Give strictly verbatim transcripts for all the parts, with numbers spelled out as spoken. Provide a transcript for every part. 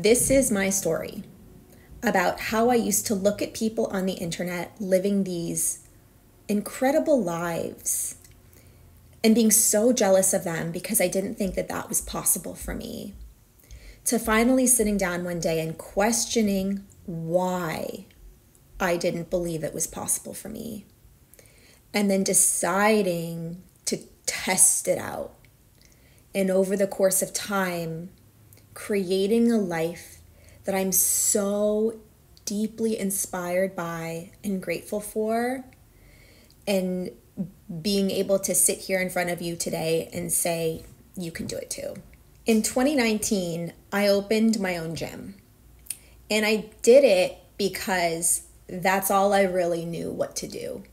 This is my story about how I used to look at people on the internet living these incredible lives and being so jealous of them because I didn't think that that was possible for me, to finally sitting down one day and questioning why I didn't believe it was possible for me, and then deciding to test it out. And over the course of time, creating a life that I'm so deeply inspired by and grateful for, and being able to sit here in front of you today and say, you can do it too. In twenty nineteen, I opened my own gym, and I did it because that's all I really knew what to do.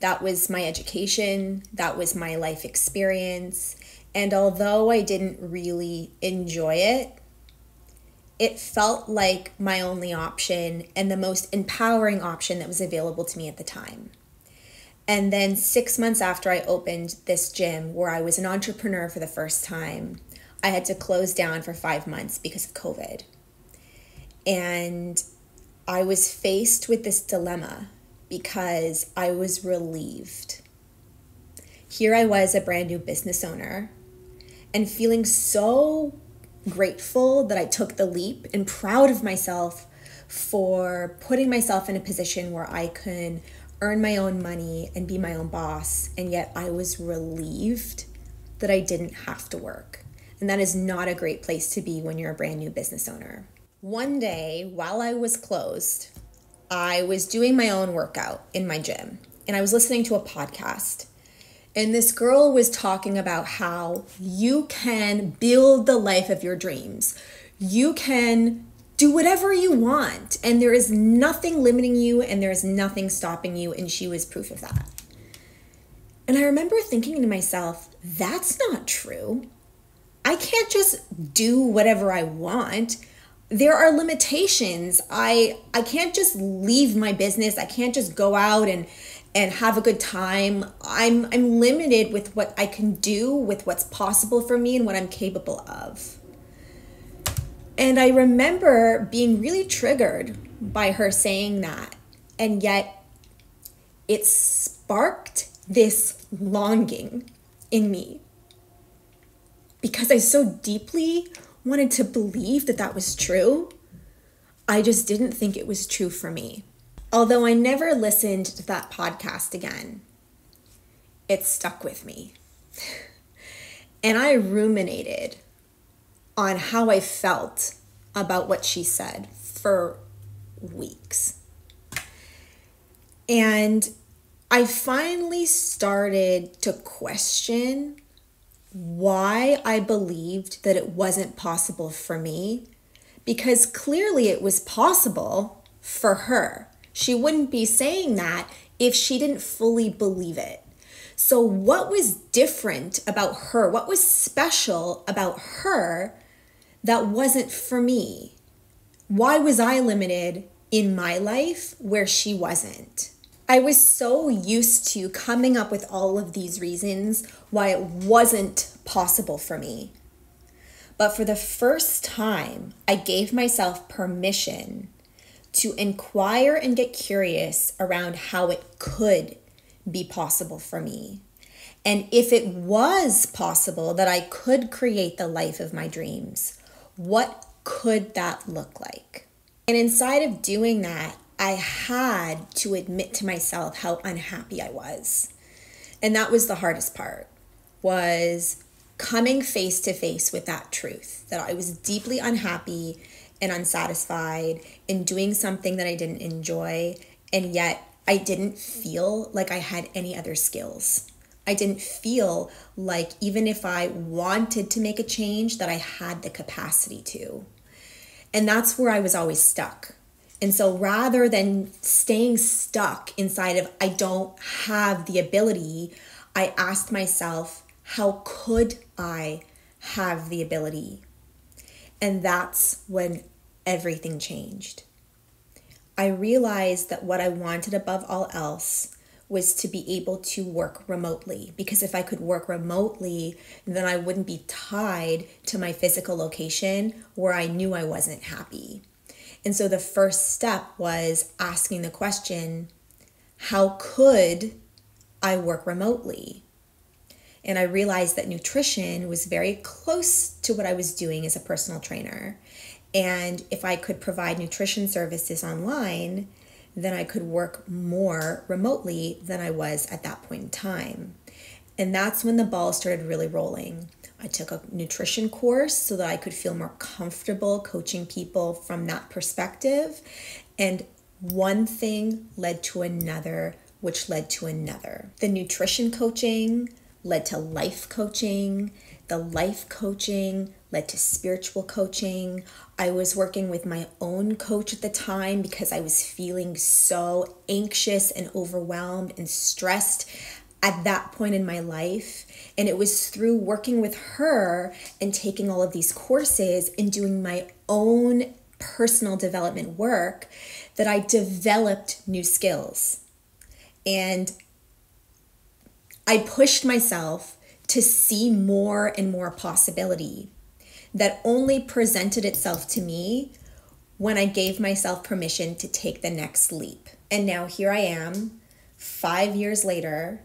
That was my education, that was my life experience, and although I didn't really enjoy it, it felt like my only option and the most empowering option that was available to me at the time. And then six months after I opened this gym, where I was an entrepreneur for the first time, I had to close down for five months because of COVID. And I was faced with this dilemma because I was relieved. Here I was, a brand new business owner, and feeling so grateful that I took the leap and proud of myself for putting myself in a position where I could earn my own money and be my own boss, and yet I was relieved that I didn't have to work. And that is not a great place to be when you're a brand new business owner. One day, while I was closed, I was doing my own workout in my gym, and I was listening to a podcast, and this girl was talking about how you can build the life of your dreams. You can do whatever you want, and there is nothing limiting you, and there is nothing stopping you, and she was proof of that. And I remember thinking to myself, that's not true. I can't just do whatever I want. There are limitations. I I can't just leave my business. I can't just go out and and have a good time. I'm I'm limited with what I can do, with what's possible for me and what I'm capable of. And I remember being really triggered by her saying that. And yet it sparked this longing in me because I so deeply wanted to believe that that was true. I just didn't think it was true for me. Although I never listened to that podcast again, it stuck with me. And I ruminated on how I felt about what she said for weeks. And I finally started to question why I believed that it wasn't possible for me, because clearly it was possible for her. She wouldn't be saying that if she didn't fully believe it. So what was different about her? What was special about her that wasn't for me? Why was I limited in my life where she wasn't? I was so used to coming up with all of these reasons why it wasn't possible for me. But for the first time, I gave myself permission to inquire and get curious around how it could be possible for me. And if it was possible that I could create the life of my dreams, what could that look like? And inside of doing that, I had to admit to myself how unhappy I was. And that was the hardest part, was coming face to face with that truth, that I was deeply unhappy and unsatisfied in doing something that I didn't enjoy. And yet I didn't feel like I had any other skills. I didn't feel like even if I wanted to make a change that I had the capacity to. And that's where I was always stuck. And so rather than staying stuck inside of, I don't have the ability, I asked myself, how could I have the ability? And that's when everything changed. I realized that what I wanted above all else was to be able to work remotely, because if I could work remotely, then I wouldn't be tied to my physical location where I knew I wasn't happy. And so the first step was asking the question, how could I work remotely? And I realized that nutrition was very close to what I was doing as a personal trainer. And if I could provide nutrition services online, then I could work more remotely than I was at that point in time. And that's when the ball started really rolling. I took a nutrition course so that I could feel more comfortable coaching people from that perspective. And one thing led to another, which led to another. The nutrition coaching led to life coaching. The life coaching led to spiritual coaching. I was working with my own coach at the time because I was feeling so anxious and overwhelmed and stressed at that point in my life. And it was through working with her and taking all of these courses and doing my own personal development work that I developed new skills. And I pushed myself to see more and more possibility that only presented itself to me when I gave myself permission to take the next leap. And now here I am, five years later,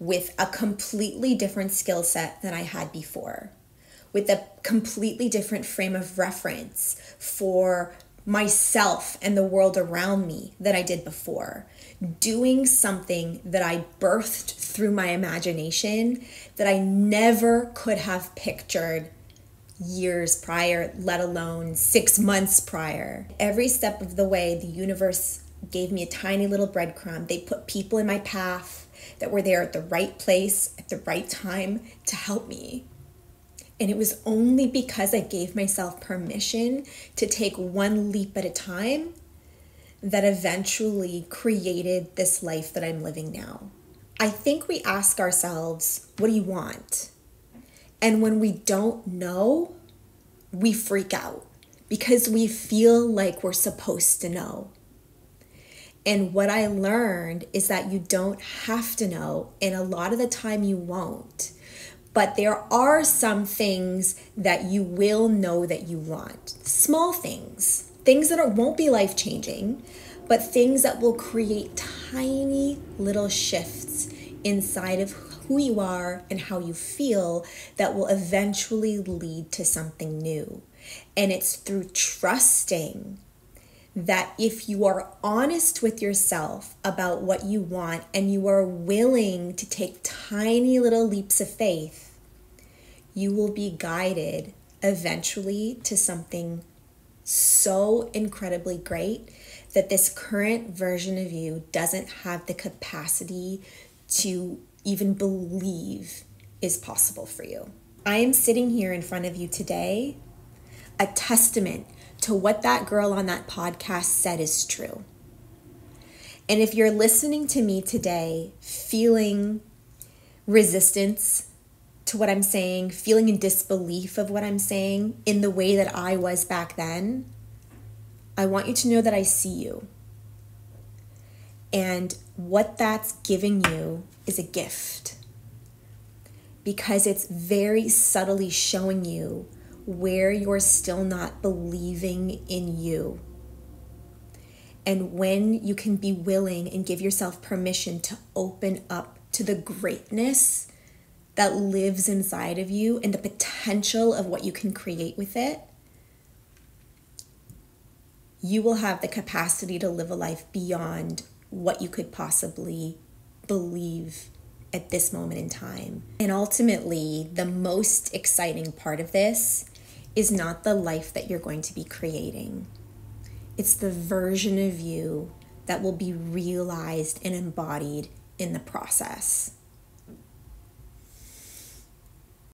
with a completely different skill set than I had before, with a completely different frame of reference for myself and the world around me that I did before, doing something that I birthed through my imagination that I never could have pictured years prior, let alone six months prior. Every step of the way, the universe gave me a tiny little breadcrumb. They put people in my path that were there at the right place at the right time to help me. And it was only because I gave myself permission to take one leap at a time that eventually created this life that I'm living now. I think we ask ourselves, what do you want? And when we don't know, we freak out because we feel like we're supposed to know. And what I learned is that you don't have to know, and a lot of the time you won't. But there are some things that you will know that you want. Small things, things that won't be life-changing, but things that will create tiny little shifts inside of who you are and how you feel that will eventually lead to something new. And it's through trusting that if you are honest with yourself about what you want and you are willing to take tiny little leaps of faith, you will be guided eventually to something so incredibly great that this current version of you doesn't have the capacity to even believe is possible for you. I am sitting here in front of you today, a testament to what that girl on that podcast said is true. And if you're listening to me today, feeling resistance to what I'm saying, feeling in disbelief of what I'm saying in the way that I was back then, I want you to know that I see you. And what that's giving you is a gift, because it's very subtly showing you where you're still not believing in you. And when you can be willing and give yourself permission to open up to the greatness that lives inside of you and the potential of what you can create with it, you will have the capacity to live a life beyond what you could possibly believe at this moment in time. And ultimately, the most exciting part of this is not the life that you're going to be creating. It's the version of you that will be realized and embodied in the process.